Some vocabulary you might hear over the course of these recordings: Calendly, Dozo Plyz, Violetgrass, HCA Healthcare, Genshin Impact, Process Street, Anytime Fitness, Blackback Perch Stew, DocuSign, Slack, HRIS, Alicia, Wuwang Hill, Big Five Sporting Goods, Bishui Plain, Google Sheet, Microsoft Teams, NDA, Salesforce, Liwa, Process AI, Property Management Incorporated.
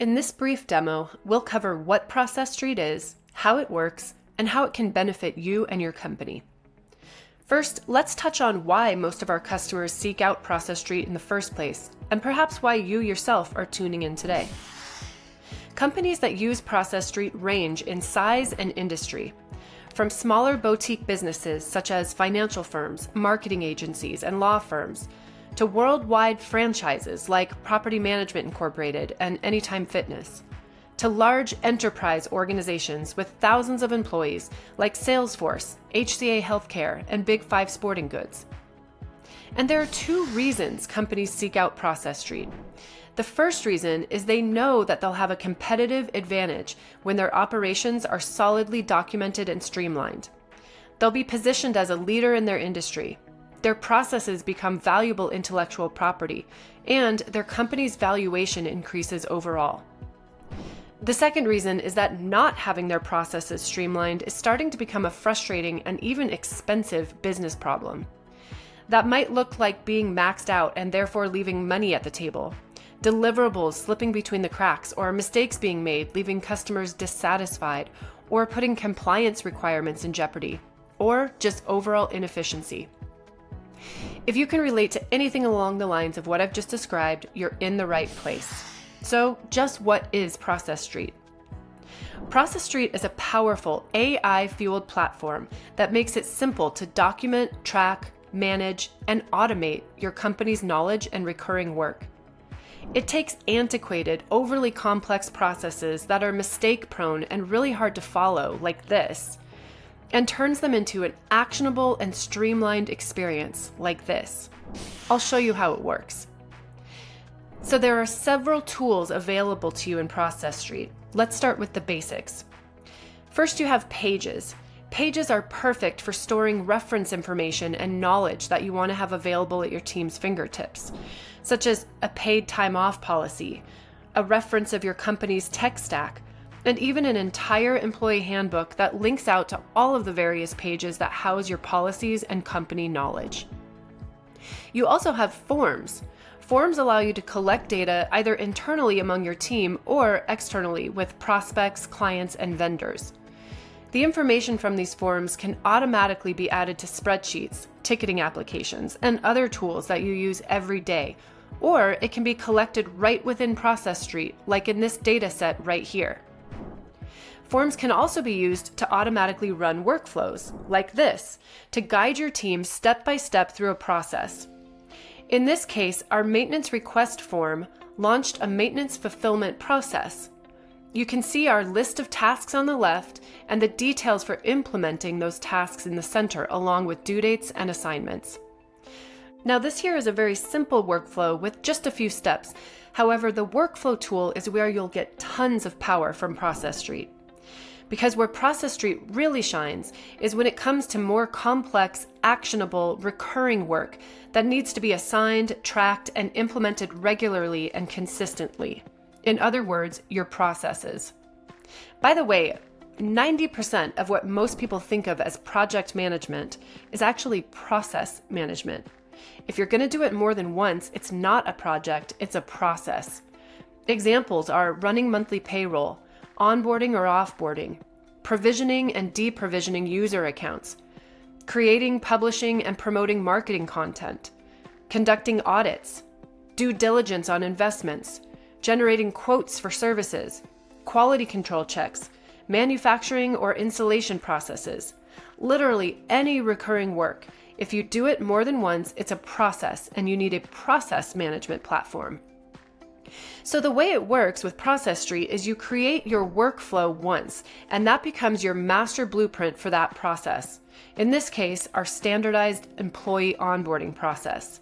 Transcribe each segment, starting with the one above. In this brief demo, we'll cover what Process Street is, how it works, and how it can benefit you and your company. First, let's touch on why most of our customers seek out Process Street in the first place, and perhaps why you yourself are tuning in today. Companies that use Process Street range in size and industry, from smaller boutique businesses such as financial firms, marketing agencies, and law firms, to worldwide franchises like Property Management Incorporated and Anytime Fitness, to large enterprise organizations with thousands of employees like Salesforce, HCA Healthcare, and Big Five Sporting Goods. And there are two reasons companies seek out Process Street. The first reason is they know that they'll have a competitive advantage when their operations are solidly documented and streamlined. They'll be positioned as a leader in their industry. Their processes become valuable intellectual property, and their company's valuation increases overall. The second reason is that not having their processes streamlined is starting to become a frustrating and even expensive business problem. That might look like being maxed out and therefore leaving money at the table, deliverables slipping between the cracks, or mistakes being made, leaving customers dissatisfied, or putting compliance requirements in jeopardy, or just overall inefficiency. If you can relate to anything along the lines of what I've just described, you're in the right place. So just what is Process Street? Process Street is a powerful AI-fueled platform that makes it simple to document, track, manage, and automate your company's knowledge and recurring work. It takes antiquated, overly complex processes that are mistake-prone and really hard to follow, like this, and turns them into an actionable and streamlined experience like this. I'll show you how it works. So there are several tools available to you in Process Street. Let's start with the basics. First, you have pages. Pages are perfect for storing reference information and knowledge that you want to have available at your team's fingertips, such as a paid time off policy, a reference of your company's tech stack, and even an entire employee handbook that links out to all of the various pages that house your policies and company knowledge. You also have forms. Forms allow you to collect data either internally among your team or externally with prospects, clients, and vendors. The information from these forms can automatically be added to spreadsheets, ticketing applications, and other tools that you use every day, or it can be collected right within Process Street, like in this data set right here. Forms can also be used to automatically run workflows, like this, to guide your team step by step through a process. In this case, our maintenance request form launched a maintenance fulfillment process. You can see our list of tasks on the left and the details for implementing those tasks in the center, along with due dates and assignments. Now, this here is a very simple workflow with just a few steps. However, the workflow tool is where you'll get tons of power from Process Street. Because where Process Street really shines is when it comes to more complex, actionable, recurring work that needs to be assigned, tracked, and implemented regularly and consistently. In other words, your processes. By the way, 90% of what most people think of as project management is actually process management. If you're going to do it more than once, it's not a project, it's a process. Examples are running monthly payroll, onboarding or offboarding, provisioning and de-provisioning user accounts, creating, publishing, and promoting marketing content, conducting audits, due diligence on investments, generating quotes for services, quality control checks, manufacturing or installation processes, literally any recurring work. If you do it more than once, it's a process, and you need a process management platform. So the way it works with Process Street is you create your workflow once, and that becomes your master blueprint for that process. In this case, our standardized employee onboarding process.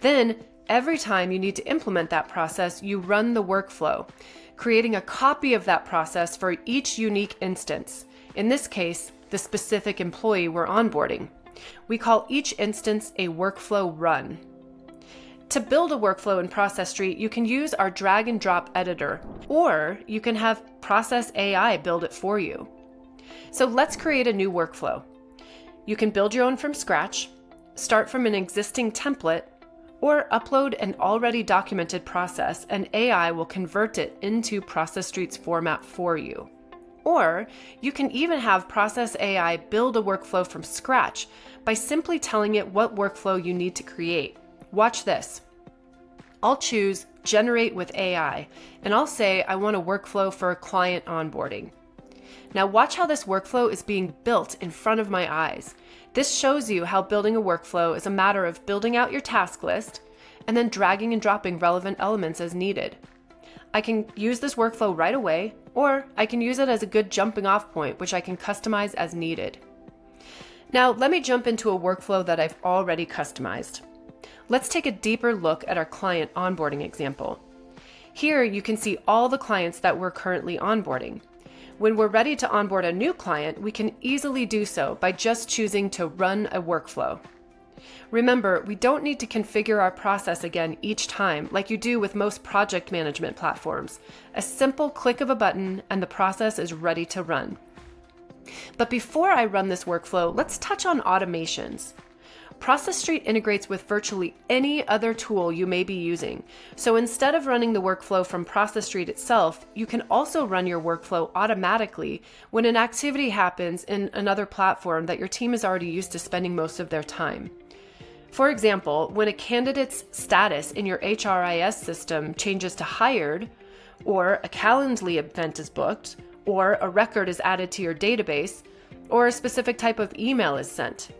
Then, every time you need to implement that process, you run the workflow, creating a copy of that process for each unique instance. In this case, the specific employee we're onboarding. We call each instance a workflow run. To build a workflow in Process Street, you can use our drag and drop editor, or you can have Process AI build it for you. So let's create a new workflow. You can build your own from scratch, start from an existing template, Or upload an already documented process and AI will convert it into Process Street's format for you. Or you can even have Process AI build a workflow from scratch by simply telling it what workflow you need to create. Watch this. I'll choose Generate with AI, and I'll say I want a workflow for client onboarding. Now watch how this workflow is being built in front of my eyes. This shows you how building a workflow is a matter of building out your task list and then dragging and dropping relevant elements as needed. I can use this workflow right away, or I can use it as a good jumping off point, which I can customize as needed. Now let me jump into a workflow that I've already customized. Let's take a deeper look at our client onboarding example. Here you can see all the clients that we're currently onboarding. When we're ready to onboard a new client, we can easily do so by just choosing to run a workflow. Remember, we don't need to configure our process again each time like you do with most project management platforms. A simple click of a button and the process is ready to run. But before I run this workflow, let's touch on automations. Process Street integrates with virtually any other tool you may be using. So instead of running the workflow from Process Street itself, you can also run your workflow automatically when an activity happens in another platform that your team is already used to spending most of their time. For example, when a candidate's status in your HRIS system changes to hired, or a Calendly event is booked, or a record is added to your database, or a specific type of email is sent.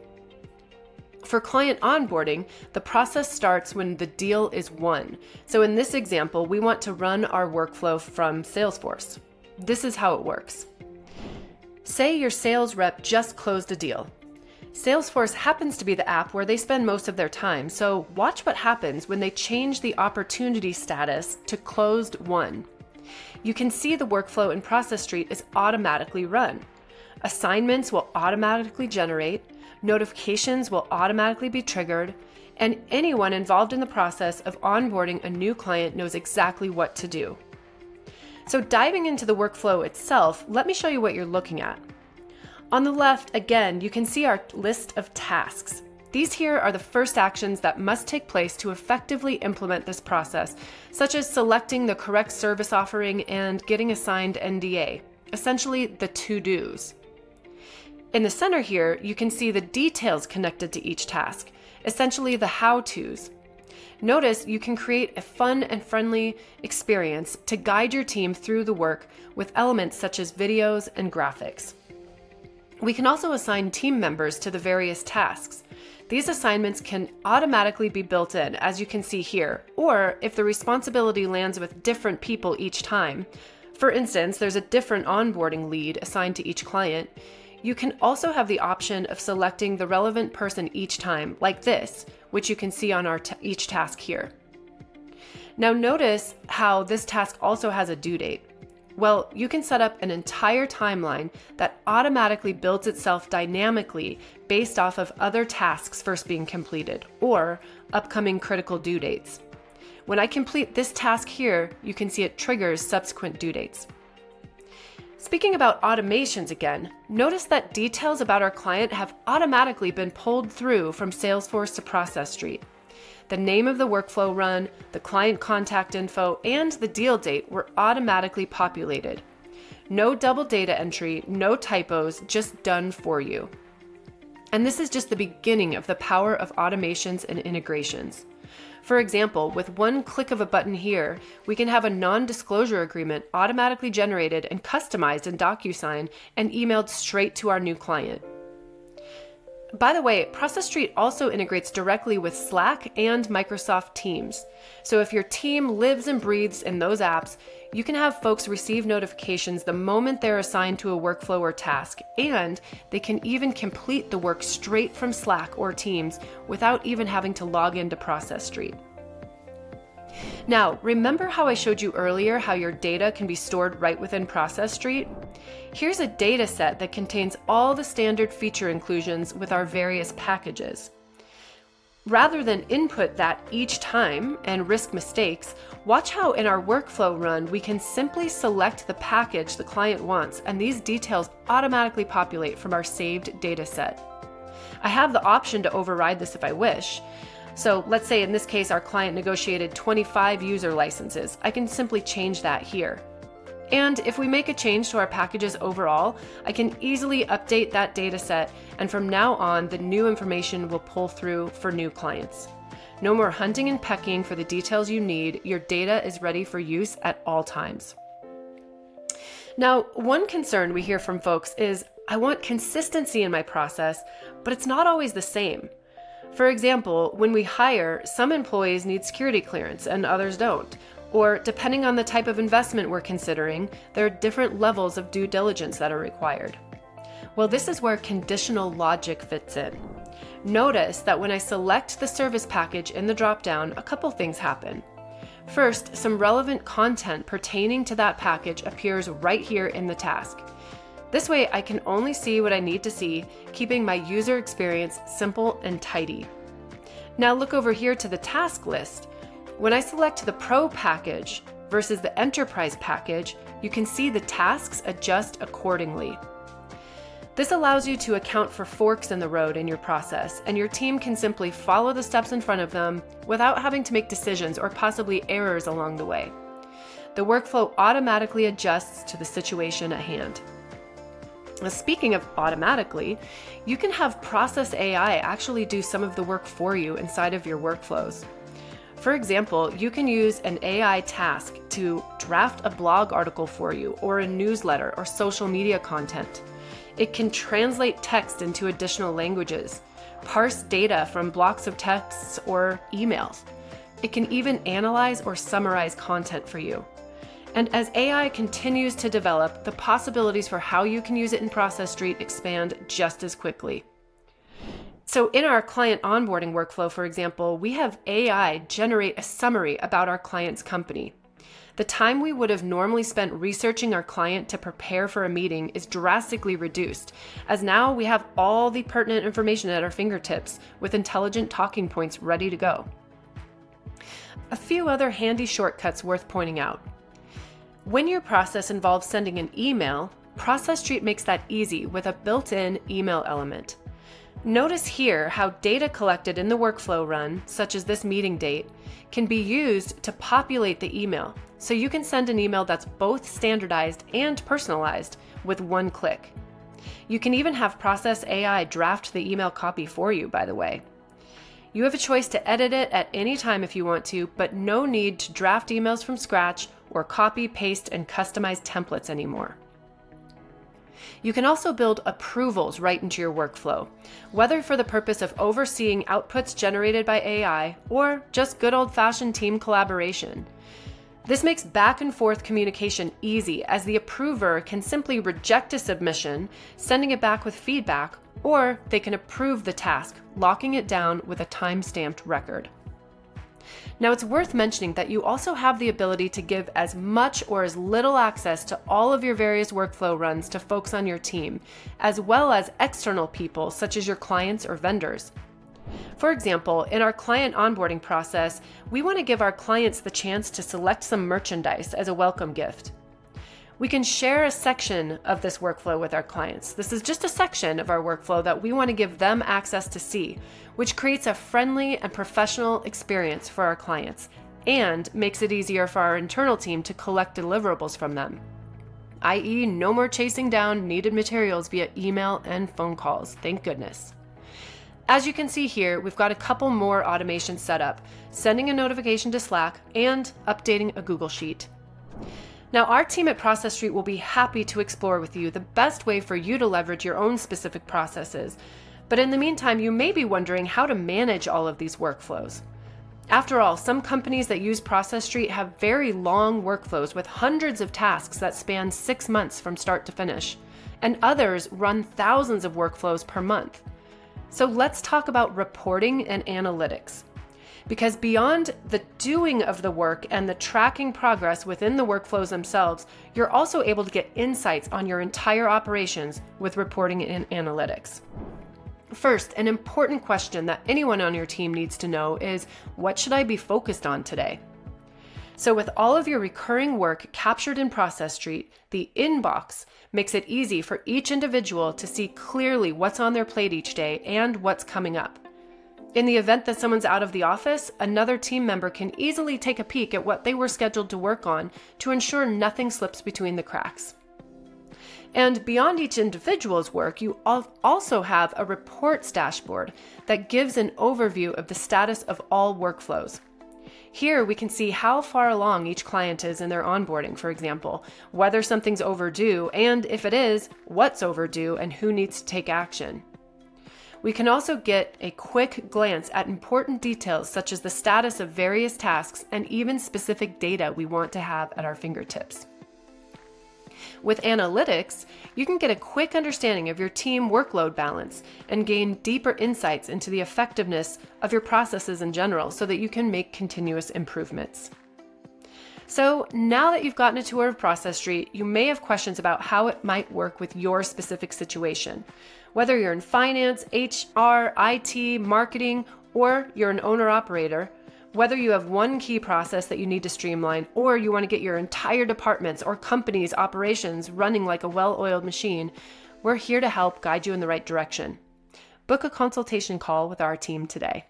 For client onboarding, the process starts when the deal is won. So in this example, we want to run our workflow from Salesforce. This is how it works. Say your sales rep just closed a deal. Salesforce happens to be the app where they spend most of their time, so watch what happens when they change the opportunity status to closed one. You can see the workflow in Process Street is automatically run. Assignments will automatically generate, notifications will automatically be triggered, and anyone involved in the process of onboarding a new client knows exactly what to do. So diving into the workflow itself, let me show you what you're looking at. On the left, again, you can see our list of tasks. These here are the first actions that must take place to effectively implement this process, such as selecting the correct service offering and getting a signed NDA, essentially the to-dos. In the center here, you can see the details connected to each task, essentially the how-tos. Notice you can create a fun and friendly experience to guide your team through the work with elements such as videos and graphics. We can also assign team members to the various tasks. These assignments can automatically be built in, as you can see here, or if the responsibility lands with different people each time. For instance, there's a different onboarding lead assigned to each client. You can also have the option of selecting the relevant person each time, like this, which you can see on each task here. Now notice how this task also has a due date. Well, you can set up an entire timeline that automatically builds itself dynamically based off of other tasks first being completed or upcoming critical due dates. When I complete this task here, you can see it triggers subsequent due dates. Speaking about automations again, notice that details about our client have automatically been pulled through from Salesforce to Process Street. The name of the workflow run, the client contact info, and the deal date were automatically populated. No double data entry, no typos, just done for you. And this is just the beginning of the power of automations and integrations. For example, with one click of a button here, we can have a non-disclosure agreement automatically generated and customized in DocuSign and emailed straight to our new client. By the way, Process Street also integrates directly with Slack and Microsoft Teams. So if your team lives and breathes in those apps, you can have folks receive notifications the moment they're assigned to a workflow or task, and they can even complete the work straight from Slack or Teams without even having to log into Process Street. Now, remember how I showed you earlier how your data can be stored right within Process Street? Here's a data set that contains all the standard feature inclusions with our various packages. Rather than input that each time and risk mistakes, watch how in our workflow run we can simply select the package the client wants, and these details automatically populate from our saved data set. I have the option to override this if I wish. So let's say in this case, our client negotiated 25 user licenses. I can simply change that here. And if we make a change to our packages overall, I can easily update that data set, and from now on, the new information will pull through for new clients. No more hunting and pecking for the details you need. Your data is ready for use at all times. Now, one concern we hear from folks is, I want consistency in my process, but it's not always the same. For example, when we hire, some employees need security clearance and others don't. Or depending on the type of investment we're considering, there are different levels of due diligence that are required. Well, this is where conditional logic fits in. Notice that when I select the service package in the dropdown, a couple things happen. First, some relevant content pertaining to that package appears right here in the task. This way, I can only see what I need to see, keeping my user experience simple and tidy. Now look over here to the task list. When I select the Pro package versus the Enterprise package, you can see the tasks adjust accordingly. This allows you to account for forks in the road in your process, and your team can simply follow the steps in front of them without having to make decisions or possibly errors along the way. The workflow automatically adjusts to the situation at hand. Now, speaking of automatically, you can have Process AI actually do some of the work for you inside of your workflows. For example, you can use an AI task to draft a blog article for you, or a newsletter, or social media content. It can translate text into additional languages, parse data from blocks of texts or emails. It can even analyze or summarize content for you. And as AI continues to develop, the possibilities for how you can use it in Process Street expand just as quickly. So in our client onboarding workflow, for example, we have AI generate a summary about our client's company. The time we would have normally spent researching our client to prepare for a meeting is drastically reduced, as now we have all the pertinent information at our fingertips with intelligent talking points ready to go. A few other handy shortcuts worth pointing out. When your process involves sending an email, Process Street makes that easy with a built-in email element. Notice here how data collected in the workflow run, such as this meeting date, can be used to populate the email, so you can send an email that's both standardized and personalized with one click. You can even have Process AI draft the email copy for you, by the way. You have a choice to edit it at any time if you want to, but no need to draft emails from scratch or copy, paste, and customize templates anymore. You can also build approvals right into your workflow, whether for the purpose of overseeing outputs generated by AI or just good old-fashioned team collaboration. This makes back and forth communication easy, as the approver can simply reject a submission, sending it back with feedback, or they can approve the task, locking it down with a time-stamped record. Now, it's worth mentioning that you also have the ability to give as much or as little access to all of your various workflow runs to folks on your team, as well as external people such as your clients or vendors. For example, in our client onboarding process, we want to give our clients the chance to select some merchandise as a welcome gift. We can share a section of this workflow with our clients. This is just a section of our workflow that we want to give them access to see, which creates a friendly and professional experience for our clients and makes it easier for our internal team to collect deliverables from them, i.e., no more chasing down needed materials via email and phone calls, thank goodness. As you can see here, we've got a couple more automations set up, sending a notification to Slack and updating a Google Sheet. Now, our team at Process Street will be happy to explore with you the best way for you to leverage your own specific processes. But in the meantime, you may be wondering how to manage all of these workflows. After all, some companies that use Process Street have very long workflows with hundreds of tasks that span 6 months from start to finish, and others run thousands of workflows per month. So let's talk about reporting and analytics. Because beyond the doing of the work and the tracking progress within the workflows themselves, you're also able to get insights on your entire operations with reporting and analytics. First, an important question that anyone on your team needs to know is, what should I be focused on today? So with all of your recurring work captured in Process Street, the inbox makes it easy for each individual to see clearly what's on their plate each day and what's coming up. In the event that someone's out of the office, another team member can easily take a peek at what they were scheduled to work on to ensure nothing slips between the cracks. And beyond each individual's work, you also have a reports dashboard that gives an overview of the status of all workflows. Here we can see how far along each client is in their onboarding, for example, whether something's overdue, and if it is, what's overdue and who needs to take action. We can also get a quick glance at important details such as the status of various tasks and even specific data we want to have at our fingertips. With analytics, you can get a quick understanding of your team workload balance and gain deeper insights into the effectiveness of your processes in general so that you can make continuous improvements. So now that you've gotten a tour of Process Street, you may have questions about how it might work with your specific situation. Whether you're in finance, HR, IT, marketing, or you're an owner-operator, whether you have one key process that you need to streamline, or you want to get your entire department's or company's operations running like a well-oiled machine, we're here to help guide you in the right direction. Book a consultation call with our team today.